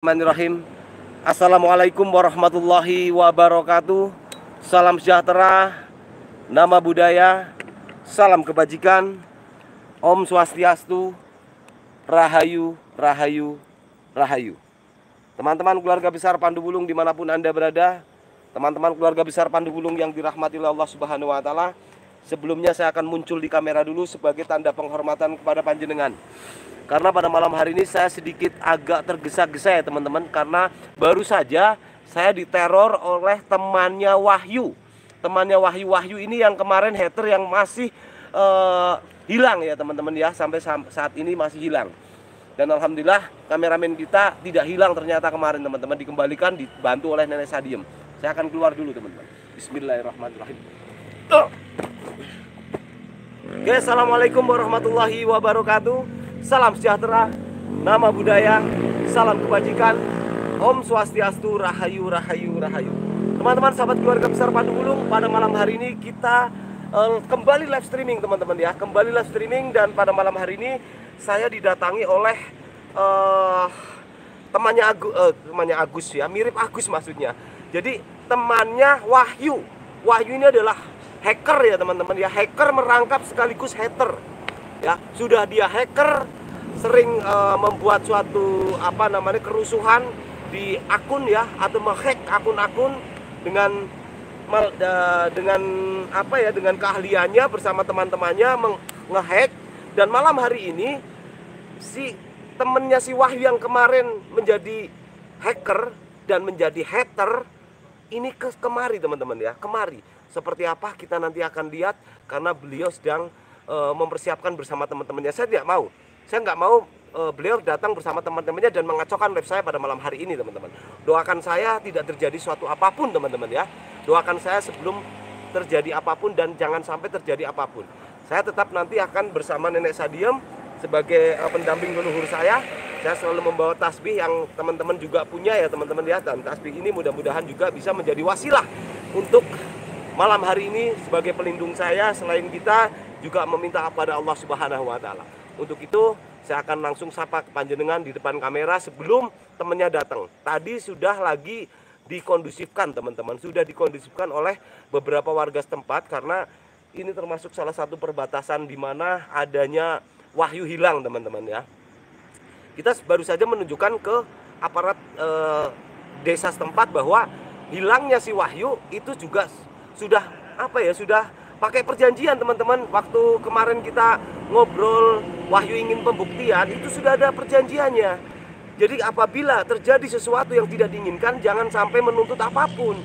Bismillahirrahmanirrahim. Assalamualaikum warahmatullahi wabarakatuh. Salam sejahtera, nama budaya, salam kebajikan, Om Swastiastu, Rahayu, Rahayu, Rahayu. Teman-teman keluarga besar Pandu Wulung dimanapun Anda berada, teman-teman keluarga besar Pandu Wulung yang dirahmati oleh Allah Subhanahu Wa Taala, sebelumnya saya akan muncul di kamera dulu sebagai tanda penghormatan kepada panjenengan. Karena pada malam hari ini saya sedikit agak tergesa-gesa ya teman-teman, karena baru saja saya diteror oleh temannya Wahyu. Temannya Wahyu ini yang kemarin hater yang masih hilang ya teman-teman ya, sampai saat ini masih hilang. Dan alhamdulillah kameramen kita tidak hilang ternyata kemarin teman-teman, dikembalikan dibantu oleh Nenek Sadiem. Saya akan keluar dulu teman-teman. Bismillahirrahmanirrahim. Oke, assalamualaikum warahmatullahi wabarakatuh. Salam sejahtera, nama budaya, salam kebajikan, Om Swastiastu, Rahayu, Rahayu, Rahayu. Teman-teman sahabat keluarga besar Pandu Wulung, pada malam hari ini kita kembali live streaming teman-teman ya. Kembali live streaming, dan pada malam hari ini saya didatangi oleh temannya Agus ya, mirip Agus maksudnya. Jadi temannya Wahyu. Wahyu ini adalah hacker ya teman-teman ya, hacker merangkap sekaligus hater. Ya, sudah dia hacker, sering membuat suatu kerusuhan di akun ya, atau menghack akun-akun dengan keahliannya bersama teman-temannya menghack. Dan malam hari ini si temennya si Wahyu yang kemarin menjadi hacker dan menjadi hater ini kemari teman-teman ya, kemari. Seperti apa kita nanti akan lihat, karena beliau sedang mempersiapkan bersama teman-temannya. Saya nggak mau beliau datang bersama teman-temannya dan mengacaukan live saya pada malam hari ini teman-teman. Doakan saya tidak terjadi suatu apapun teman-teman ya. Doakan saya sebelum terjadi apapun, dan jangan sampai terjadi apapun. Saya tetap nanti akan bersama Nenek Sadiem sebagai pendamping leluhur saya. Saya selalu membawa tasbih yang teman-teman juga punya ya teman-teman ya. Dan tasbih ini mudah-mudahan juga bisa menjadi wasilah untuk malam hari ini sebagai pelindung saya. Selain kita juga meminta kepada Allah Subhanahu Wa Taala. Untuk itu saya akan langsung sapa ke panjenengan di depan kamera sebelum temennya datang. Tadi sudah lagi dikondusifkan teman-teman, sudah dikondusifkan oleh beberapa warga setempat, karena ini termasuk salah satu perbatasan di mana adanya Wahyu hilang teman-teman ya. Kita baru saja menunjukkan ke aparat desa setempat bahwa hilangnya si Wahyu itu juga sudah sudah pakai perjanjian teman-teman. Waktu kemarin kita ngobrol Wahyu ingin pembuktian, itu sudah ada perjanjiannya. Jadi apabila terjadi sesuatu yang tidak diinginkan, jangan sampai menuntut apapun.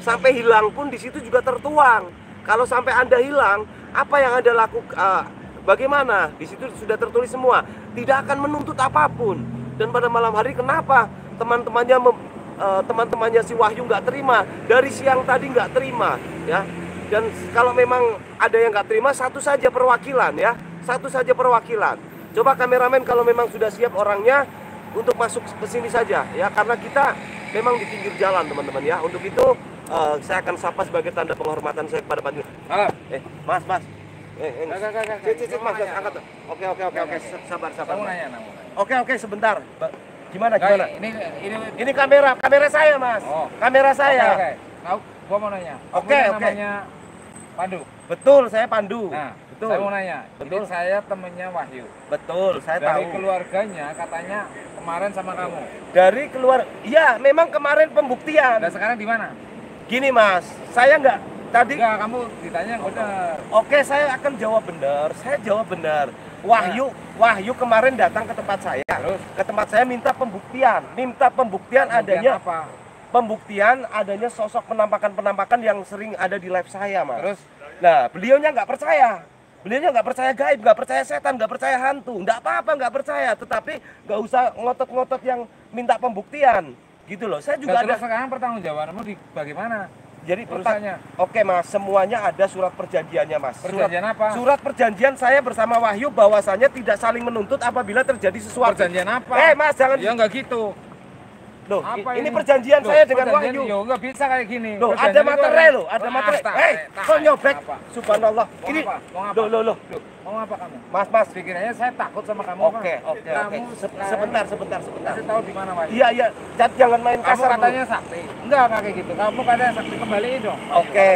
Sampai hilang pun di situ juga tertuang. Kalau sampai Anda hilang, apa yang Anda lakukan, bagaimana? Di situ sudah tertulis semua. Tidak akan menuntut apapun. Dan pada malam hari kenapa teman-temannya si Wahyu nggak terima? Dari siang tadi nggak terima ya. Dan kalau memang ada yang nggak terima, satu saja perwakilan ya, satu saja perwakilan. Coba kameramen kalau memang sudah siap orangnya untuk masuk ke sini saja ya, karena kita memang di pinggir jalan teman-teman ya. Untuk itu saya akan sapa sebagai tanda penghormatan saya kepada panjenengan. Mas, angkat. Oke, sabar. Oke, sebentar. Gimana? Ini kamera saya mas. Oh. Kamera saya. Gua mau nanya. Oke. Namanya Pandu. Betul, saya Pandu. Nah, betul. Saya mau nanya. Betul, ini saya temennya Wahyu. Betul, saya tahu. Dari keluarganya katanya kemarin sama kamu. Dari keluar, iya memang kemarin pembuktian. Nah, sekarang di mana? Gini mas, saya nggak tadi. Enggak, kamu ditanya benar. Oke, saya akan jawab benar. Saya jawab benar. Wahyu kemarin datang ke tempat saya. Terus? Ke tempat saya minta pembuktian. Adanya apa? Pembuktian adanya sosok penampakan-penampakan yang sering ada di live saya mas. Terus? Nah, beliaunya nggak percaya. Beliaunya nggak percaya gaib, nggak percaya setan, nggak percaya hantu. Nggak apa-apa nggak percaya, tetapi nggak usah ngotot-ngotot yang minta pembuktian. Gitu loh, saya juga ada. Sekarang pertanggungjawabanmu bagaimana? Jadi pertanyaannya, oke mas, semuanya ada surat perjanjiannya mas. Perjanjian apa? Surat perjanjian saya bersama Wahyu bahwasannya tidak saling menuntut apabila terjadi sesuatu. Perjanjian apa? Mas, jangan. Ya nggak gitu. Loh, ini perjanjian saya dengan Wahyu. Yo, nggak bisa kayak gini. Loh, ada materai loh, ada materai. Hei, kok nyobek? Subhanallah. Ini, loh. Mau apa kamu? Mas, pikirannya saya takut sama kamu. Oke. Kamu sebentar. Saya tahu di mana Wahyu. Iya. Jangan main kasar. Kamu katanya sakti. Enggak kayak gitu. Kamu katanya sakti, kembaliin dong. Oke.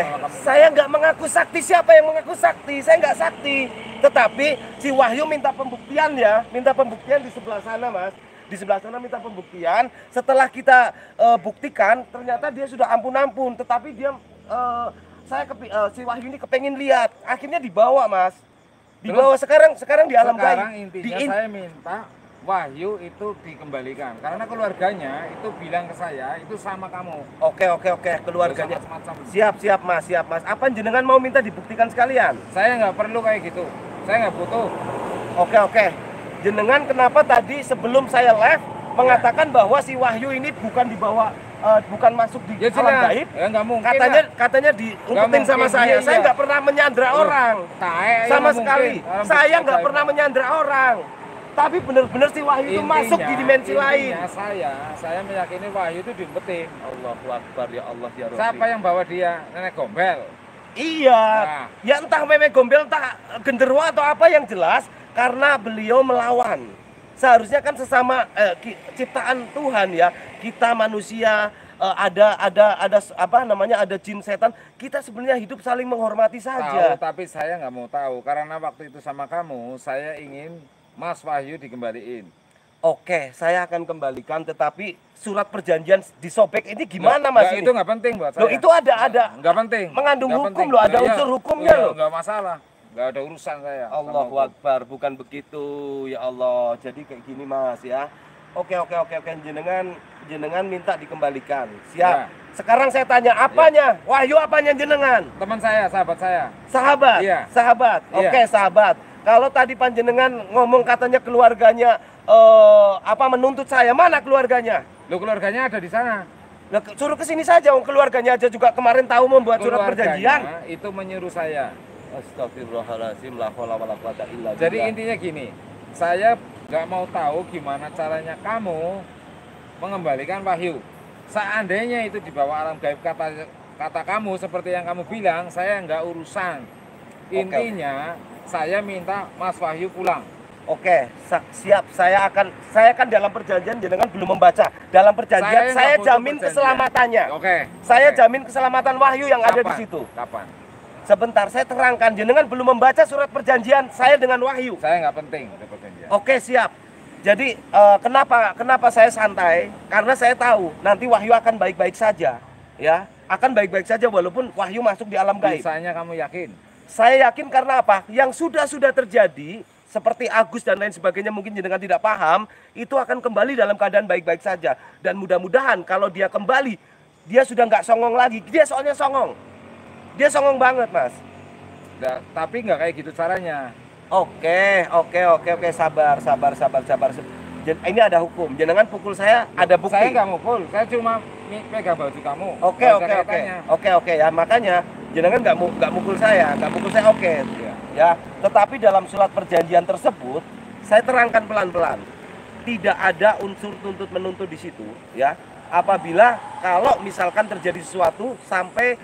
Saya nggak mengaku sakti. Siapa yang mengaku sakti? Saya nggak sakti. Tetapi si Wahyu minta pembuktian ya, di sebelah sana, Mas. Minta pembuktian. Setelah kita buktikan, ternyata dia sudah ampun-ampun. Tetapi dia, si Wahyu ini kepengen lihat. Akhirnya dibawa, Mas. Dibawa. Terus, sekarang di alam gaib. Intinya saya minta Wahyu itu dikembalikan. Karena keluarganya itu bilang ke saya, itu sama kamu. Oke. Keluarganya. Siap, Mas. Apa jenengan mau minta dibuktikan sekalian? Saya nggak perlu kayak gitu. Saya nggak butuh. Oke. Jenengan kenapa tadi sebelum saya live mengatakan bahwa si Wahyu ini bukan dibawa, bukan masuk di alam gaib? Ya, katanya diumpetin sama saya. Saya nggak pernah menyandra orang. Sama sekali. Saya nggak pernah menyandra orang. Tapi benar-benar si Wahyu itu masuk di dimensi lain. Saya meyakini Wahyu itu diumpetin. Allahu Akbar, ya Allah, ya Rabbi. Siapa yang bawa dia? Nenek Gombel. Iya. Nah. Ya entah Nenek Gombel, entah genderwo atau apa, yang jelas karena beliau melawan. Seharusnya kan sesama ciptaan Tuhan ya, kita manusia, ada apa namanya, ada jin setan, kita sebenarnya hidup saling menghormati saja. Tapi saya nggak mau tahu, karena waktu itu sama kamu saya ingin Mas Wahyu dikembaliin. Oke, saya akan kembalikan, tetapi surat perjanjian disobek ini gimana, Mas? Itu nggak penting buat saya. Loh, itu ada nggak penting, mengandung hukum loh, ada unsur hukumnya loh. Nggak masalah. Gak ada urusan saya. Allahu Akbar, bukan begitu ya Allah. Jadi kayak gini, Mas ya. Oke. Jenengan minta dikembalikan. Siap. Ya. Sekarang saya tanya apanya? Ya. Wahyu apanya jenengan? Teman saya, sahabat saya. Sahabat. Ya. Sahabat. Ya. Oke, sahabat. Kalau tadi panjenengan ngomong katanya keluarganya menuntut saya. Mana keluarganya? Loh, keluarganya ada di sana. Nah, suruh kesini saja. Keluarganya aja juga kemarin tahu membuat surat perjanjian. Itu menyuruh saya. Astagfirullahaladzim, la haula wala quwata illa billah. Jadi intinya gini, saya nggak mau tahu gimana caranya kamu mengembalikan Wahyu. Seandainya itu dibawa alam gaib kata kamu seperti yang kamu bilang, saya nggak urusan. Intinya saya minta Mas Wahyu pulang. Oke, siap. Saya akan dalam perjanjian, jenengan belum membaca. Dalam perjanjian saya jamin keselamatannya. Oke. Saya jamin keselamatan Wahyu yang ada di situ. Kapan? Sebentar, saya terangkan. Jenengan belum membaca surat perjanjian saya dengan Wahyu. Saya nggak penting ada perjanjian. Oke, siap. Jadi kenapa saya santai? Karena saya tahu nanti Wahyu akan baik-baik saja, ya. Akan baik-baik saja walaupun Wahyu masuk di alam gaib. Misalnya kamu yakin? Saya yakin karena apa? Yang sudah terjadi seperti Agus dan lain sebagainya, mungkin jenengan tidak paham, itu akan kembali dalam keadaan baik-baik saja. Dan mudah-mudahan kalau dia kembali, dia sudah nggak songong lagi. Dia soalnya songong. Dia songong banget, Mas. Tapi nggak kayak gitu caranya. Oke. Sabar. Ini ada hukum. Jenengan pukul saya, ada bukti. Saya nggak mukul. Saya cuma pegang baju kamu. Oke. Ya makanya jenengan nggak mukul saya. Oke. Ya. Tetapi dalam surat perjanjian tersebut, saya terangkan pelan-pelan. Tidak ada unsur tuntut menuntut di situ, ya. Apabila kalau misalkan terjadi sesuatu sampai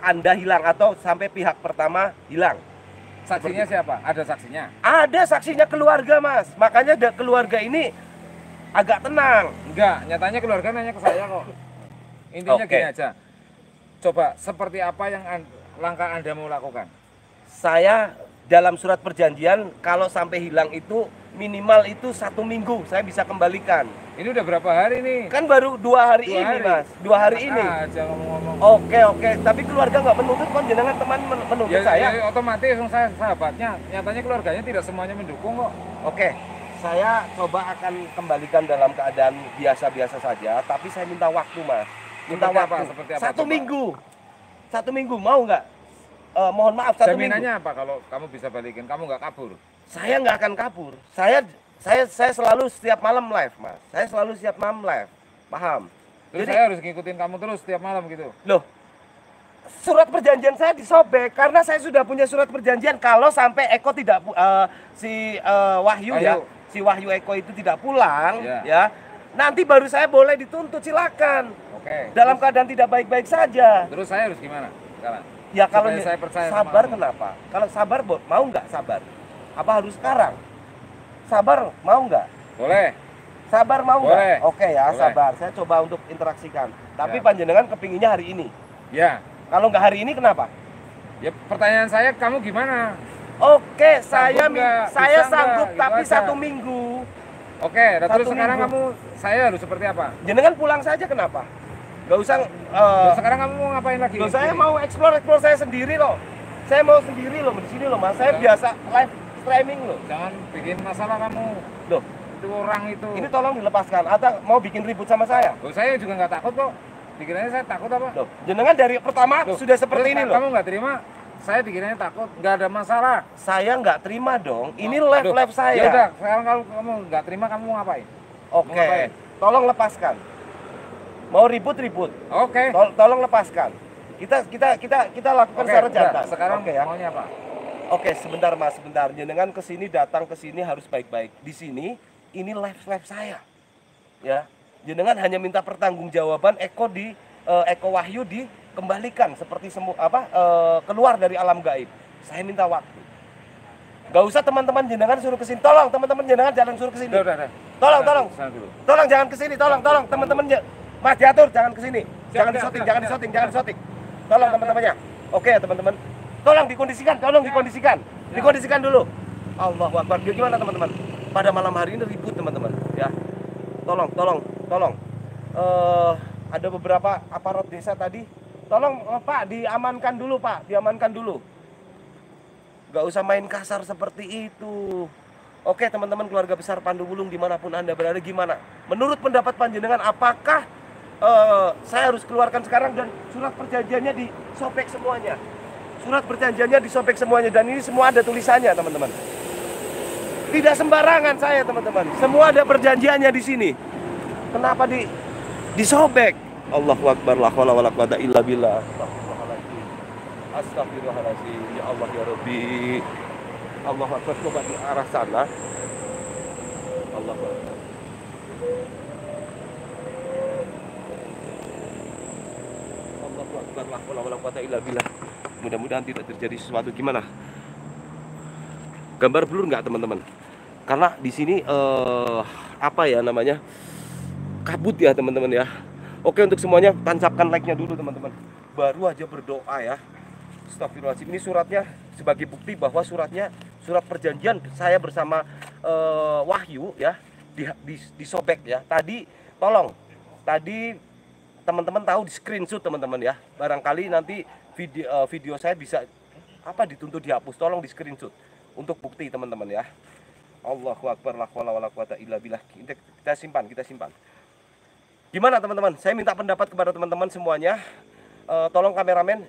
Anda hilang atau sampai pihak pertama hilang. Saksinya siapa? Ada saksinya? Ada saksinya keluarga, Mas. Makanya keluarga ini agak tenang. Enggak, nyatanya keluarga nanya ke saya kok. Intinya gini aja. Coba seperti apa yang langkah Anda mau lakukan? Saya dalam surat perjanjian kalau sampai hilang itu minimal itu 1 minggu saya bisa kembalikan. Ini udah berapa hari nih? Kan baru 2 hari. Mas. 2 hari ini. Oke. Tapi keluarga nggak menuntut, kan jenengan teman menuntut saya. Ya, otomatis saya sahabatnya. Nyatanya keluarganya tidak semuanya mendukung kok. Oke. Saya coba akan kembalikan dalam keadaan biasa-biasa saja. Tapi saya minta waktu, Mas. Minta waktu. Apa? 1 minggu. 1 minggu mau nggak? Mohon maaf. 1 minggu. Jaminannya apa kalau kamu bisa balikin? Kamu nggak kabur? Saya nggak akan kabur. Saya selalu setiap malam live, Mas. Paham? Terus jadi, saya harus ngikutin kamu terus setiap malam gitu. Loh, surat perjanjian saya disobek karena saya sudah punya surat perjanjian kalau sampai Eko tidak Wahyu ya, si Wahyu Eko itu tidak pulang ya. nanti baru saya boleh dituntut, silakan. Oke. Dalam keadaan tidak baik-baik saja. Terus saya harus gimana sekarang? Ya kalau saya percaya sabar kenapa? Kalau sabar mau nggak sabar? Apa harus sekarang? Sabar mau nggak? Boleh. Sabar mau nggak? Oke ya, boleh. Sabar. Saya coba untuk interaksikan. Tapi ya, panjenengan kepinginnya hari ini. Ya. Kalau nggak hari ini kenapa? Ya pertanyaan saya, kamu gimana? Oke, saya sanggup enggak, tapi satu minggu. Oke, terus sekarang kamu, saya harus seperti apa? Jenengan pulang saja kenapa? Gak usah. Sekarang kamu mau ngapain lagi? Loh, saya mau explore saya sendiri loh. Saya mau sendiri loh, di sini loh mas. Saya biasa live streaming loh. Jangan bikin masalah kamu. Loh, itu orang itu. Ini tolong dilepaskan. Atau mau bikin ribut sama saya? Loh, saya juga nggak takut kok. Pikirannya saya takut apa? Loh, jenengan dari pertama loh, sudah seperti ini loh. Kamu nggak terima? Saya pikirannya takut, nggak ada masalah. Saya nggak terima dong. Ini live saya. Ya udah, sekarang kalau kamu nggak terima, kamu mau ngapain? Oke. Ngapain? Tolong lepaskan. Mau ribut-ribut. Oke. Tolong lepaskan. Kita lakukan secara jantan. Sekarang ya. Maunya apa? Oke, sebentar mas, sebentar. Jenengan kesini, datang kesini harus baik-baik. Di sini, ini live saya, ya. Jenengan hanya minta pertanggungjawaban Eko Wahyu di kembalikan seperti semua keluar dari alam gaib. Saya minta waktu. Gak usah teman-teman jenengan suruh kesini. Tolong teman-teman jenengan jangan suruh kesini. Tolong jangan kesini. Tolong teman-teman mas diatur jangan kesini. Jangan disoting. Tolong teman-temannya. Oke ya teman-teman. Tolong dikondisikan. Dikondisikan dulu. Allahu Akbar. Gimana teman-teman? Pada malam hari ini ribut teman-teman. Ya. Tolong. Ada beberapa aparat desa tadi. Tolong Pak, diamankan dulu Pak, Gak usah main kasar seperti itu. Oke teman-teman keluarga besar Pandu Wulung dimanapun Anda berada, gimana? Menurut pendapat panjenengan, apakah saya harus keluarkan sekarang dan surat perjanjiannya disobek semuanya? Dan ini semua ada tulisannya teman-teman. Tidak sembarangan saya teman-teman, semua ada perjanjiannya di sini. Kenapa disobek? Allahu Akbar, la hawla wala quwwata illa billah. Astagfirullahaladzim. Ya Allah ya Rabbi. Allahu Akbar, coba di arah sana. Allahu Akbar. Allahu Akbar, la hawla wala quwwata illa billah. Mudah-mudahan tidak terjadi sesuatu. Gimana? Gambar blur nggak teman-teman? Karena di sini kabut ya teman-teman ya. Oke untuk semuanya tancapkan like-nya dulu teman-teman. Baru aja berdoa ya. Astagfirullahaladzim. Ini suratnya sebagai bukti bahwa surat perjanjian saya bersama Wahyu ya disobek ya. Tadi tolong. Tadi teman-teman tahu di screenshot teman-teman ya. Barangkali nanti video saya bisa dituntut dihapus. Tolong di screenshot untuk bukti teman-teman ya. Allahu Akbar la hawla wala quwwata illa billah. Kita simpan. Gimana teman-teman? Saya minta pendapat kepada teman-teman semuanya. Tolong kameramen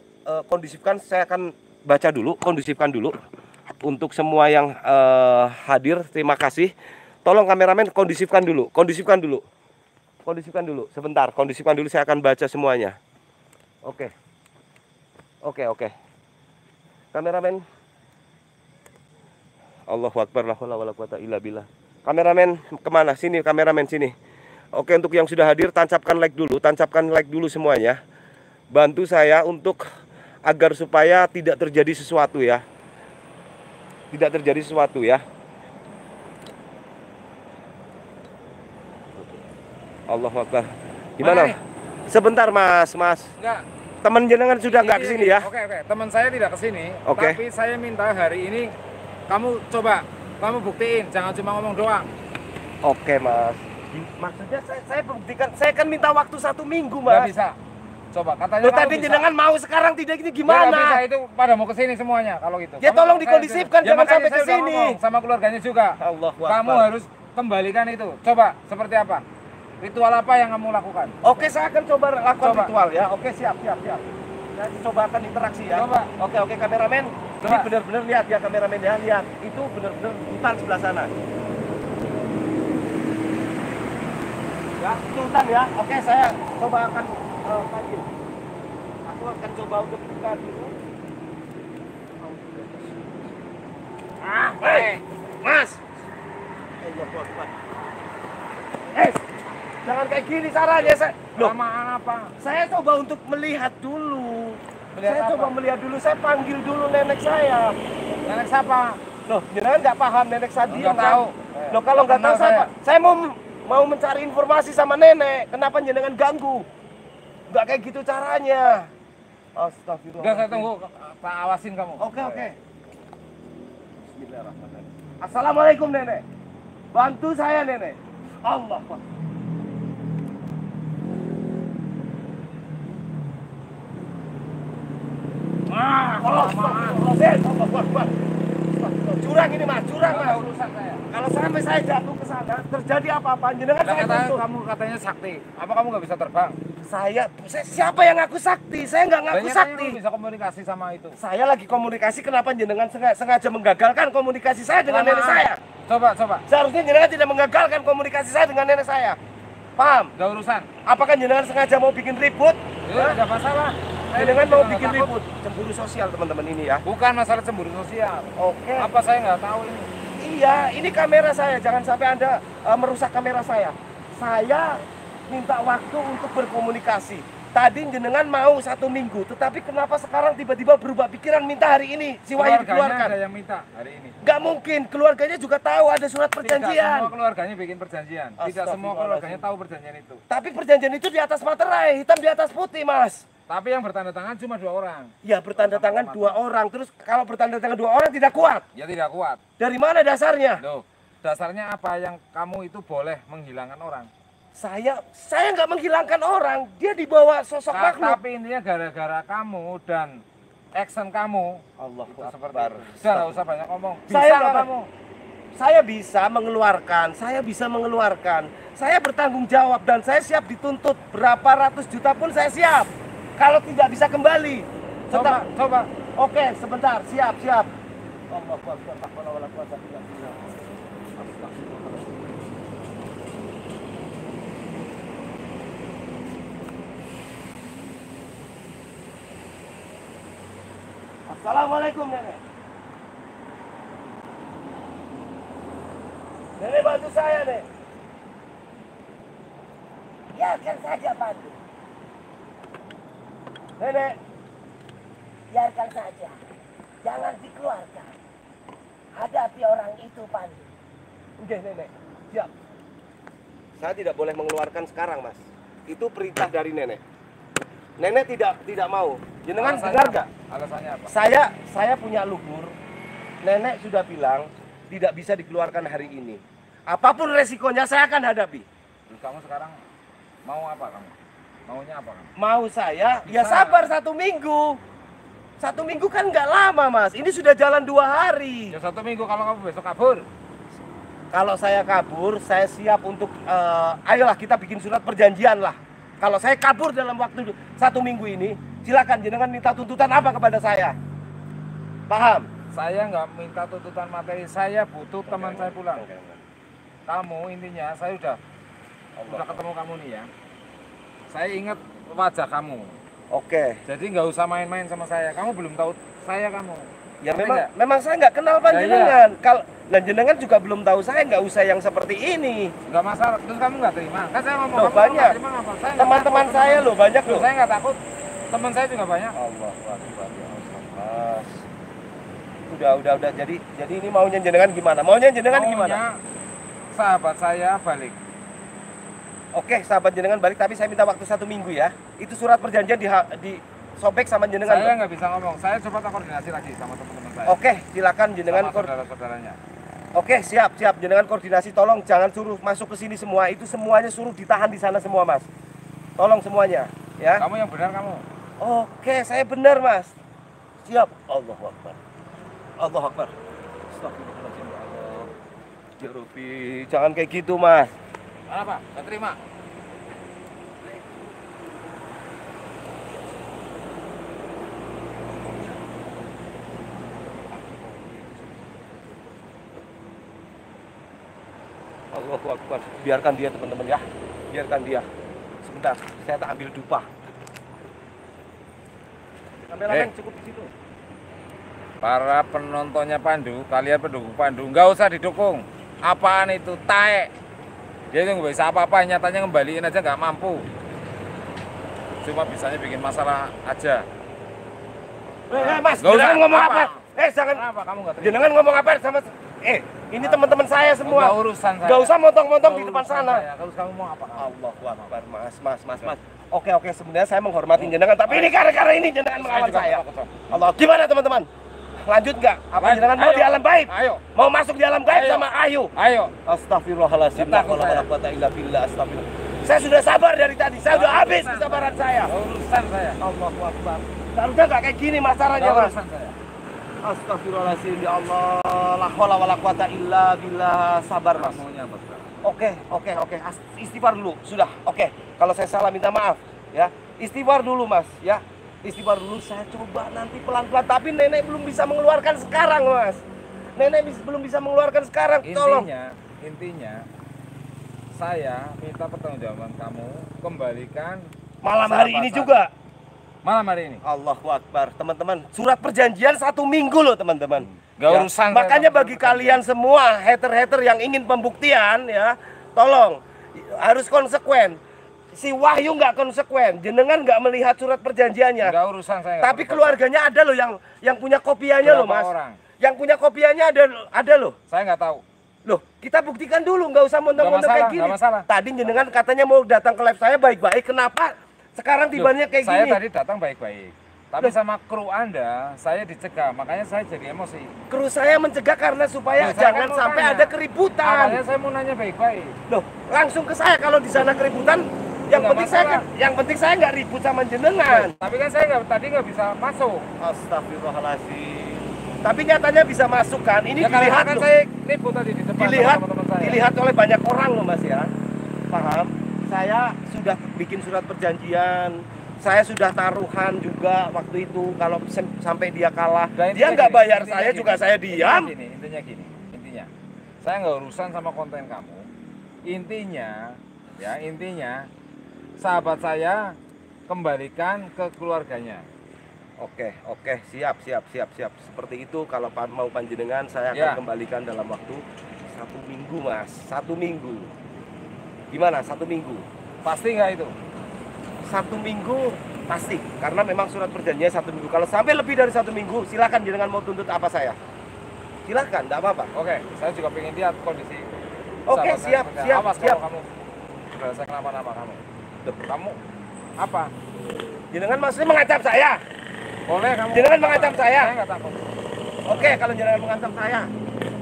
kondusifkan. Saya akan baca dulu, kondusifkan dulu untuk semua yang hadir. Terima kasih. Tolong kameramen kondusifkan dulu. Sebentar, kondusifkan dulu. Saya akan baca semuanya. Oke. Kameramen. Allahu Akbar la hawla wala quwwata illa billah. Kameramen kemana? Sini kameramen sini. Oke untuk yang sudah hadir tancapkan like dulu semuanya. Bantu saya untuk agar supaya tidak terjadi sesuatu ya. Allahu Akbar. Gimana? Sebentar Mas. Enggak. Teman jenengan sudah nggak kesini ya? Oke. Teman saya tidak kesini. Oke. Tapi saya minta hari ini kamu buktiin, jangan cuma ngomong doang. Oke Mas. Maksudnya saya buktikan, saya kan minta waktu 1 minggu mas. Gak bisa. Coba katanya. Loh, tadi jenengan mau sekarang tidak ini gimana? Ya, bisa itu pada mau kesini semuanya kalau gitu. Ya kamu, tolong dikondisifkan jangan sampai kesini. Sama keluarganya juga. Kamu harus kembalikan itu. Coba seperti apa? Ritual apa yang kamu lakukan? Oke saya akan coba lakukan ritual ya. Oke siap. Saya coba akan interaksi ya. Coba. Oke kameramen. Ini benar-benar lihat ya kameramen ya lihat. Itu benar-benar hutan sebelah sana. Ya, Sultan ya. Oke, saya coba akan panggil. Aku akan coba untuk buka dulu. Mas. Mas. Jangan kayak gini caranya. Lamaan apa? Saya coba untuk melihat dulu. Saya panggil dulu nenek saya. Nenek siapa? Loh, jangan nggak paham nenek Sadiem. Nggak tahu. Loh, kalau nggak tahu saya mau mencari informasi sama nenek. Kenapa jenengan ganggu? Nggak kayak gitu caranya. Astagfirullah. Udah, saya tunggu. Pak, awasin kamu. Oke. Bismillahirrahmanirrahim. Assalamualaikum, nenek. Bantu saya, nenek. Allah. Allah. Curang ini, Mas. Curang, Mas. Urusan saya. Kalau sampai saya jatuh ke sana, terjadi apa-apa, jenengan saya bantu. Kamu katanya sakti. Apa kamu nggak bisa terbang? Saya siapa yang ngaku sakti? Saya nggak ngaku sakti. Bisa komunikasi sama itu. Saya lagi komunikasi, kenapa jenengan sengaja menggagalkan komunikasi saya dengan nenek saya? Coba. Seharusnya jenengan tidak menggagalkan komunikasi saya dengan nenek saya. Paham? Gak urusan. Apakah jenengan sengaja mau bikin ribut? Ya, nggak masalah. Jenengan mau bikin ribut. Cemburu sosial teman-teman ini ya. Bukan masalah cemburu sosial. Oke. Apa saya nggak tahu ini? Iya, ini kamera saya. Jangan sampai Anda merusak kamera saya. Saya minta waktu untuk berkomunikasi. Tadi jenengan mau 1 minggu, tetapi kenapa sekarang tiba-tiba berubah pikiran minta hari ini? Si Wahyu dikeluarkan. Ada yang minta hari ini. Gak mungkin, keluarganya juga tahu ada surat perjanjian. Tidak semua keluarganya bikin perjanjian. Tidak semua keluarganya tahu perjanjian itu. Tapi perjanjian itu di atas materai, hitam di atas putih, Mas. Tapi yang bertanda tangan cuma 2 orang. Ya, bertanda tangan 2 orang. Terus kalau bertanda tangan 2 orang tidak kuat? Ya, tidak kuat. Dari mana dasarnya? Loh, dasarnya apa yang kamu itu boleh menghilangkan orang? Saya nggak menghilangkan orang, dia dibawa sosok makhluk. Tapi intinya gara-gara kamu dan action kamu, Allah seperti itu. Nggak usah banyak ngomong. Saya bisa mengeluarkan, saya bertanggung jawab dan saya siap dituntut berapa ratus juta pun saya siap. Kalau tidak bisa kembali, coba. Oke, sebentar, siap. Allah Assalamualaikum, nenek. Nenek bantu saya, nek. Biarkan saja bantu. Nenek, biarkan saja. Jangan dikeluarkan. Hadapi orang itu, Pandu. Udah, nenek. Siap. Saya tidak boleh mengeluarkan sekarang, Mas. Itu perintah dari nenek. Nenek tidak mau. Jenengan dengar nggak? Alasannya apa? Saya punya lugur. Nenek sudah bilang tidak bisa dikeluarkan hari ini. Apapun resikonya saya akan hadapi. Kamu sekarang mau apa kamu? Maunya apa kamu? Mau saya? Bisa. Ya sabar 1 minggu. 1 minggu kan nggak lama, Mas. Ini sudah jalan 2 hari. Ya 1 minggu kalau kamu besok kabur. Kalau saya kabur, saya siap untuk ayolah kita bikin surat perjanjian lah. Kalau saya kabur dalam waktu 1 minggu ini, silakan jenengan minta tuntutan apa kepada saya? Paham? Saya nggak minta tuntutan materi, saya butuh teman saya pulang. Kamu intinya saya udah ketemu kamu nih ya. Saya ingat wajah kamu. Oke. Jadi nggak usah main-main sama saya. Kamu belum tahu saya kamu. Ya memang saya nggak kenal panjenengan. Kalau dan jenengan juga belum tahu saya, nggak usah yang seperti ini. Nggak masalah. Terus kamu nggak terima? Kan saya ngomong loh, banyak. Teman-teman saya loh banyak loh. Saya nggak takut. Teman saya juga banyak. Allah, Mas. Udah. Jadi ini maunya jenengan gimana? Sahabat saya balik. Oke, sahabat jenengan balik, tapi saya minta waktu 1 minggu ya. Itu surat perjanjian di sobek sama jenengan. Saya nggak bisa ngomong. Saya coba koordinasi lagi sama teman-teman saya. Oke, silakan jenengan saudara-saudaranya. Oke, siap. Jenengan koordinasi, tolong jangan suruh masuk ke sini semua. Itu semuanya suruh ditahan di sana semua, Mas. Tolong semuanya. Ya. Kamu yang benar kamu. Oke, saya benar, Mas. Siap. Allahu Akbar. Astagfirullahaladzim. Ya Rabbi, jangan kayak gitu, Mas. Apa? Nggak terima. Allahu Akbar. Biarkan dia, teman-teman ya. Biarkan dia. Sebentar, saya tak ambil dupa. Kameramen cukup di situ. Para penontonnya Pandu, kalian pendukung Pandu, nggak usah didukung. Apaan itu taek? Dia nggak bisa apa-apa, nyatanya ngembaliin aja nggak mampu. Cuma bisanya bikin masalah aja. Mas, jangan ngomong apa? Jangan. Kamu nggak terima? Jangan ngomong apa sama. Ini teman-teman saya semua. Enggak urusan saya. Gak usah motong-motong di depan sana. Kalau kamu mau apa? Allahu Akbar, Mas. Oke, sebenarnya saya menghormati jenengan, tapi ini karena ini jenengan melawan saya. Allah, gimana teman-teman? Lanjut nggak? Apa jenengan mau di alam gaib? Ayo. Mau masuk di alam gaib sama Ayu? Ayo. Astagfirullahaladzim. Astagfirullah. Saya sudah sabar dari tadi. Saya sudah habis kesabaran saya. Urusan saya. Allahu Akbar. Seharusnya nggak kayak gini masalahnya, Mas. Astagfirullahaladzim, ya Allah, la haula wala quwata illa billah. Sabar, Mas. Oke. Istighfar dulu, sudah. Oke. Kalau saya salah minta maaf, ya. Istighfar dulu, Mas, ya. Istighfar dulu, saya coba nanti pelan-pelan, tapi nenek belum bisa mengeluarkan sekarang, Mas. Tolong. Intinya saya minta pertanggungjawaban kamu kembalikan malam hari ini juga. Allahu Akbar, teman-teman. Surat perjanjian 1 minggu loh, teman-teman. Gak urusan. Makanya bagi kalian semua hater-hater yang ingin pembuktian, ya, tolong harus konsekuen. Si Wahyu nggak konsekuen, jenengan nggak melihat surat perjanjiannya. Gak urusan saya. Tapi keluarganya ada loh yang punya kopiannya loh, Mas. Yang punya kopiannya ada loh. Saya nggak tahu. Loh, kita buktikan dulu, nggak usah montong-montong kayak gini. Tadi jenengan katanya mau datang ke live saya baik-baik, kenapa? Sekarang tibanya kayak gini. Saya tadi datang baik-baik, tapi sama kru Anda saya dicegah, makanya saya jadi emosi. Kru saya mencegah karena supaya jangan sampai ada keributan. Makanya saya mau nanya baik-baik. Loh, langsung ke saya kalau di sana keributan. Yang penting saya nggak ribut sama jenengan. Tapi kan saya tadi nggak bisa masuk. Astagfirullahaladzim. Tapi nyatanya bisa masuk kan? Ini ya, dilihat kan saya ribut tadi di depan. Dilihat oleh banyak orang loh, Mas, ya. Paham? Saya sudah bikin surat perjanjian, saya sudah taruhan juga waktu itu. Kalau sampai dia kalah, dia nggak bayar saya juga saya diam. Intinya, saya nggak urusan sama konten kamu. Intinya, sahabat saya kembalikan ke keluarganya. Oke, siap. Seperti itu, kalau mau panjenengan saya akan kembalikan dalam waktu 1 minggu, Mas. 1 minggu. Gimana 1 minggu? Pasti nggak itu? 1 minggu pasti, karena memang surat perjanjiannya 1 minggu. Kalau sampai lebih dari 1 minggu, silakan jenengan mau tuntut apa saya. Silakan, nggak apa-apa. Oke, saya juga pengen lihat kondisi. Oke, siap. Awas siap. Kamu berasa kenapa-napa kamu. Kamu apa? Jenengan maksudnya mengancam saya? Boleh kamu. Jenengan mengancam saya? Saya nggak takut. Oke, kalau jenengan mengancam saya,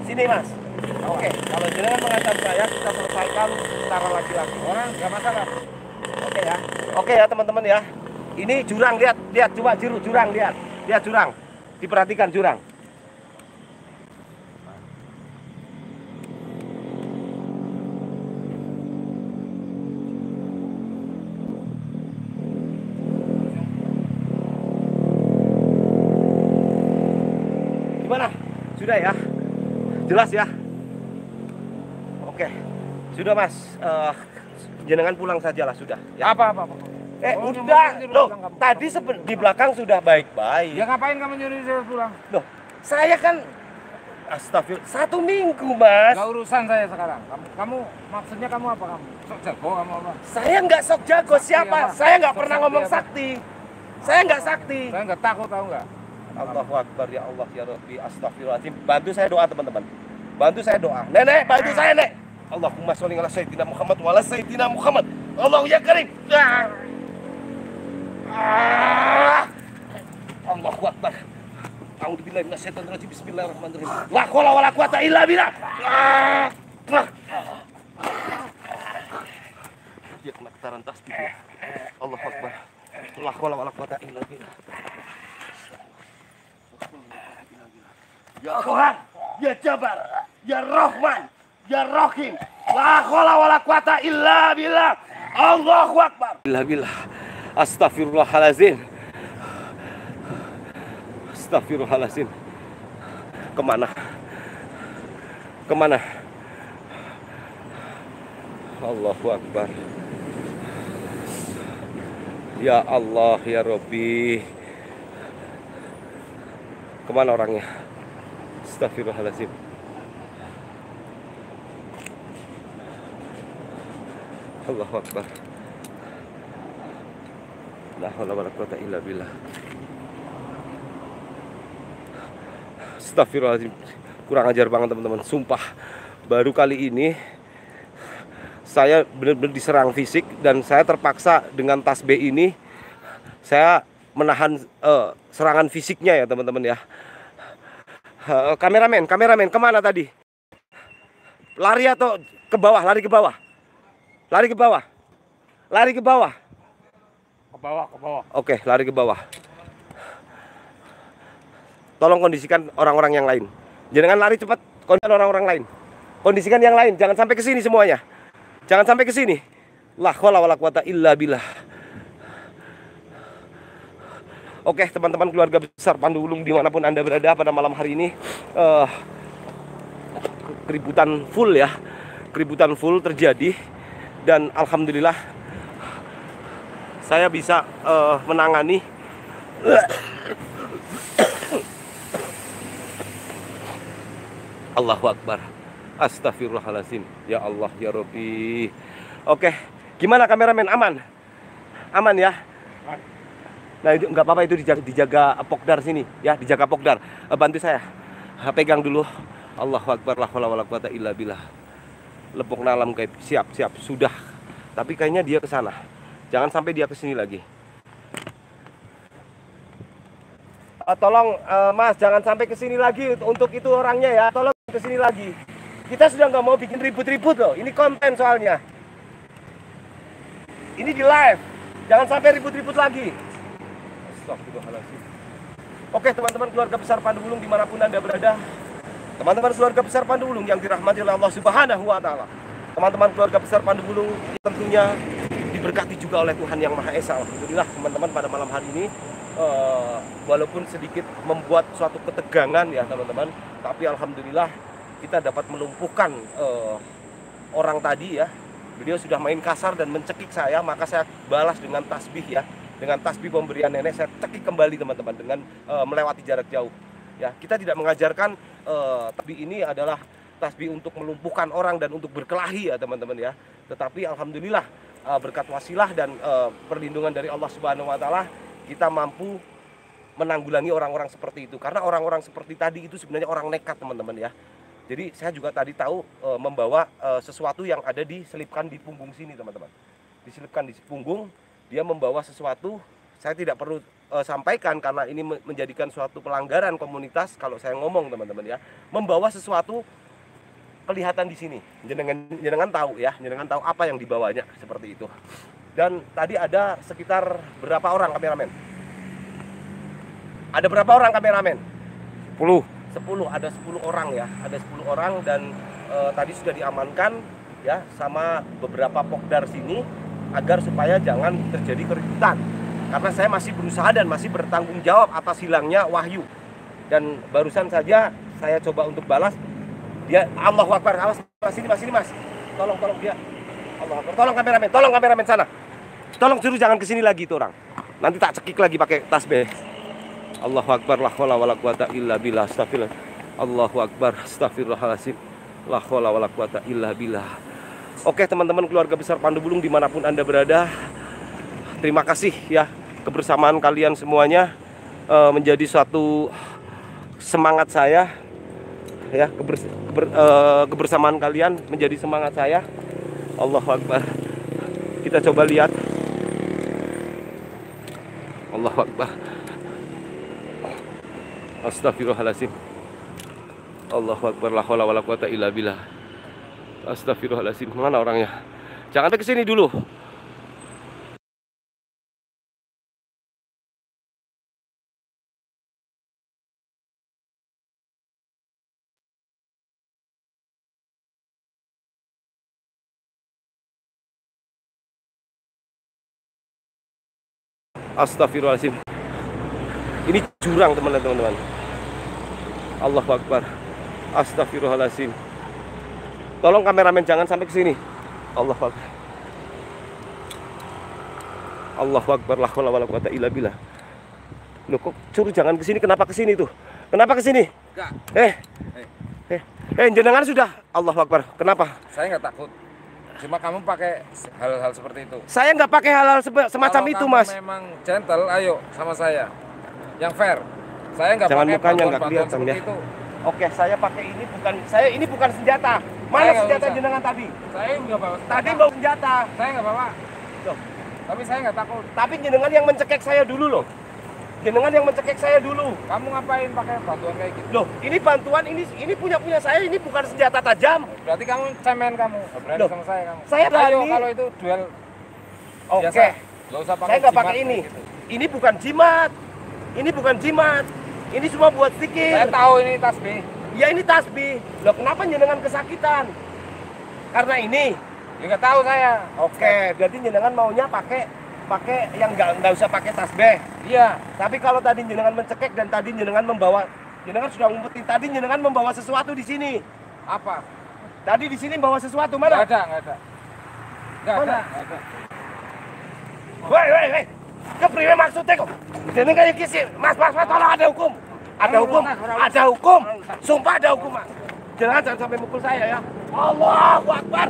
sini, Mas. Oke, kalau jenengan mengancam saya, kita selesaikan secara laki-laki. Orang nggak masalah. Oke ya teman-teman ya. Ini jurang, lihat coba jurang, lihat jurang. Diperhatikan jurang. Gimana? Sudah ya? Jelas ya? Oke, sudah, Mas. Jenengan pulang sajalah sudah. Ya. Apa? Udah. Loh, tadi di belakang sudah baik-baik. Ya ngapain kamu nyuruh saya pulang? Loh, saya kan astagfirullah 1 minggu, Mas. Gak urusan saya sekarang. Kamu maksudnya kamu apa kamu? Sok jago kamu apa? Saya nggak sok jago sakti, siapa? Apa? Saya nggak pernah ngomong sakti. Saya nggak sakti. Saya nggak takut, tahu nggak? Allahu Akbar, ya Allah ya Rabbi, astagfirullahaladzim. Bantu saya doa, teman-teman. Bantu saya doa. Nenek, bantu saya, Nek. Allahumma sholli ala sayyidina Muhammad wa ala sayyidina Muhammad. Allahu ya Karim. Allahu Akbar. A'udzubillahi minasyaitonir rajim. Bismillahirrahmanirrahim. La haula wala quwata illa billah. Ya kena getaran tasbih. Allahu Akbar. La haula wala quwata illa billah. Ya Tuhan, ya Jabar, ya Rahman, ya Rahim. La haula wala quwata illa billah. Allahu Akbar. Billah. Astagfirullahalazim. Kemana? Allahu Akbar. Ya Allah ya Rabbi. Kemana orangnya? Astagfirullahaladzim. Allahu Akbar. La haula wala quwwata illa billah. Astagfirullahaladzim. Kurang ajar banget teman-teman, sumpah. Baru kali ini saya benar-benar diserang fisik, dan saya terpaksa dengan tasbih ini saya menahan serangan fisiknya ya teman-teman ya. Kameramen kemana tadi? Lari atau ke bawah? Lari ke bawah. Oke, lari ke bawah. Tolong kondisikan orang-orang yang lain. Jangan lari cepat, kondisikan orang-orang lain. Kondisikan yang lain, jangan sampai ke sini semuanya. Jangan sampai ke sini. La haula wala quwata illa billah. Oke, teman-teman keluarga besar Pandu Wulung dimanapun Anda berada pada malam hari ini, keributan full ya. Keributan full terjadi, dan alhamdulillah saya bisa menangani Allahu Akbar. Astagfirullahaladzim. Ya Allah, ya Rabbi. Oke, gimana kameramen? Aman? Aman ya? Nah, itu nggak apa-apa, itu dijaga Pokdar sini ya, dijaga Pokdar. Bantu saya, pegang dulu. Allahu Akbar, la haula wala quwata illa billah. Lepok nalam kayak siap sudah. Tapi kayaknya dia ke sana. Jangan sampai dia ke sini lagi. Tolong Mas, jangan sampai ke sini lagi untuk itu orangnya ya. Tolong ke sini lagi. Kita sudah nggak mau bikin ribut-ribut loh. Ini konten soalnya. Ini di live. Jangan sampai ribut-ribut lagi. Astagfirullahaladzim. Oke, teman-teman keluarga besar Pandu Wulung dimanapun Anda berada. Teman-teman keluarga besar Pandu Wulung yang dirahmati oleh Allah Subhanahu wa Ta'ala. Teman-teman keluarga besar Pandu Wulung tentunya diberkati juga oleh Tuhan Yang Maha Esa. Alhamdulillah teman-teman pada malam hari ini, walaupun sedikit membuat suatu ketegangan ya teman-teman, tapi alhamdulillah kita dapat melumpuhkan orang tadi ya. Beliau sudah main kasar dan mencekik saya, maka saya balas dengan tasbih ya. Dengan tasbih pemberian nenek saya cekik kembali teman-teman, dengan melewati jarak jauh. Ya, kita tidak mengajarkan tasbih ini adalah tasbih untuk melumpuhkan orang dan untuk berkelahi ya teman-teman ya. Tetapi alhamdulillah berkat wasilah dan perlindungan dari Allah Subhanahu wa Ta'ala, kita mampu menanggulangi orang-orang seperti itu. Karena orang-orang seperti tadi itu sebenarnya orang nekat teman-teman ya. Jadi saya juga tadi tahu membawa sesuatu yang ada diselipkan di punggung sini teman-teman. Diselipkan di punggung, dia membawa sesuatu. Saya tidak perlu sampaikan karena ini menjadikan suatu pelanggaran komunitas kalau saya ngomong teman-teman ya. Membawa sesuatu kelihatan di sini. Jenengan tahu ya, jenengan tahu apa yang dibawanya seperti itu. Dan tadi ada sekitar berapa orang kameramen? Ada berapa orang kameramen? 10, ada 10 orang ya. Ada 10 orang dan tadi sudah diamankan ya sama beberapa Pokdar sini agar supaya jangan terjadi keributan. Karena saya masih berusaha dan masih bertanggung jawab atas hilangnya Wahyu. Dan barusan saja saya coba untuk balas. Dia, Allahu Akbar, awas, Mas, sini Mas. Tolong dia. Allahu Akbar. Tolong kameramen sana. Tolong suruh jangan kesini lagi itu orang. Nanti tak cekik lagi pakai tasbih. Allahu Akbar, la haula wala quwata illa billah. Astagfirullah. Allahu Akbar, astagfirullahaladzim. La haula wala quwata illa billah. Oke, teman-teman keluarga besar Pandu Wulung dimanapun Anda berada, terima kasih ya. Kebersamaan kalian semuanya menjadi suatu semangat saya ya, kebersamaan kalian menjadi semangat saya. Allahu Akbar. Kita coba lihat. Allahu Akbar. Astagfirullahaladzim. Allahu Akbar, la haula wala quwata illa billah. Astagfirullahaladzim. Mana orangnya? Jangan ke sini dulu. Astagfirullahaladzim. Ini jurang teman-teman. Allahu Akbar. Astagfirullahaladzim. Tolong kameramen jangan sampai ke sini. Allahu Akbar. Allahu Akbar, la haula wala quwata illa billah. Loh, kok suruh jangan ke sini, kenapa ke sini tuh? Kenapa ke sini? Enggak. Jenengan sudah. Allahu Akbar. Kenapa? Saya nggak takut. Cuma kamu pakai hal-hal seperti itu. Saya nggak pakai hal-hal semacam kalau itu, Mas. Memang gentle, ayo sama saya. Yang fair. Saya nggak pakai bantuan seperti itu. Oke, saya pakai ini bukan, saya ini bukan senjata. Mana saya senjata jenengan tadi? Saya nggak bawa. Tadi bawa senjata. Saya nggak bawa. Loh. Tapi saya nggak takut. Tapi jenengan yang mencekek saya dulu loh. Jenengan yang mencekek saya dulu. Kamu ngapain pakai bantuan kayak gitu? Loh, ini bantuan ini punya saya, ini bukan senjata tajam. Berarti kamu cemen kamu. Berarti sama saya kamu. Saya berani. Ayo, kalau itu duel. Oke. Okay. Enggak usah pakai. Saya enggak pakai ini. Gitu. Ini bukan jimat. Ini bukan jimat. Ini cuma buat zikir. Saya tahu ini tasbih. Ya ini tasbih. Loh, kenapa jenengan kesakitan? Karena ini. Ya enggak tahu saya. Oke, berarti jenengan maunya pakai yang nggak usah pakai tasbih. Iya. Tapi kalau tadi jenengan mencekek dan tadi jenengan membawa, jenengan sudah ngumpetin tadi jenengan membawa sesuatu di sini. Apa? Tadi di sini bawa sesuatu mana? Nggak ada, nggak ada. Nggak ada. Woi, woi, woi. Kepriwe maksudnya kok? Jenengan kayak kisi, mas, tolong ada hukum. Ada hukum, ada hukum. Sumpah ada hukum, Mas. Jangan sampai mukul saya ya. Allahu Akbar.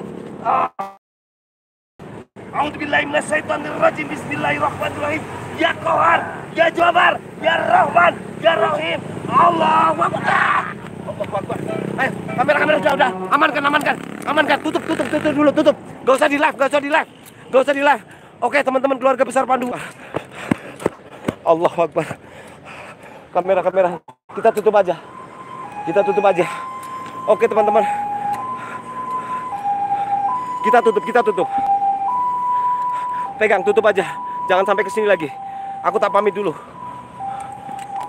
A'udzubillahi minasyaitonirrajim. Bismillahirrahmanirrahim. Ya Qahar, Ya Jabar, Ya Rahman, Ya Rahim. Allahu Akbar. Allahu Akbar. Ayo, kamera sudah. Amankan. Tutup dulu, tutup. Gak usah di live. Oke, teman-teman keluarga besar Pandu. Allahu Akbar. Kamera. Kita tutup aja. Oke, teman-teman. Kita tutup. Pegang, tutup aja. Jangan sampai kesini lagi. Aku tak pamit dulu.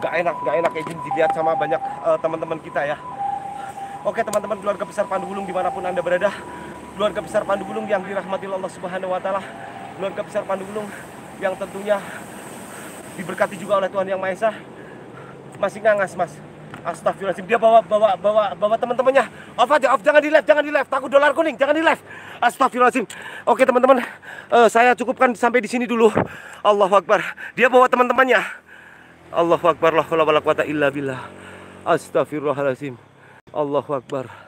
Gak enak izin dilihat sama banyak teman-teman kita ya. Oke teman-teman keluarga besar Pandu Wulung dimanapun Anda berada, keluarga besar Pandu Wulung yang dirahmati Allah Subhanahu Wa Taala, keluarga besar Pandu Wulung yang tentunya diberkati juga oleh Tuhan Yang Maha Esa. Masih ngangas Mas. Astagfirullahaladzim, dia bawa teman-temannya. Off, jangan di live. Takut dolar kuning, jangan di live. Astagfirullahaladzim. Oke teman-teman, saya cukupkan sampai di sini dulu. Allahu Akbar. Dia bawa teman-temannya. Allahu Akbar. La haula wala quwata illa billah. Astagfirullahaladzim. Allahu Akbar.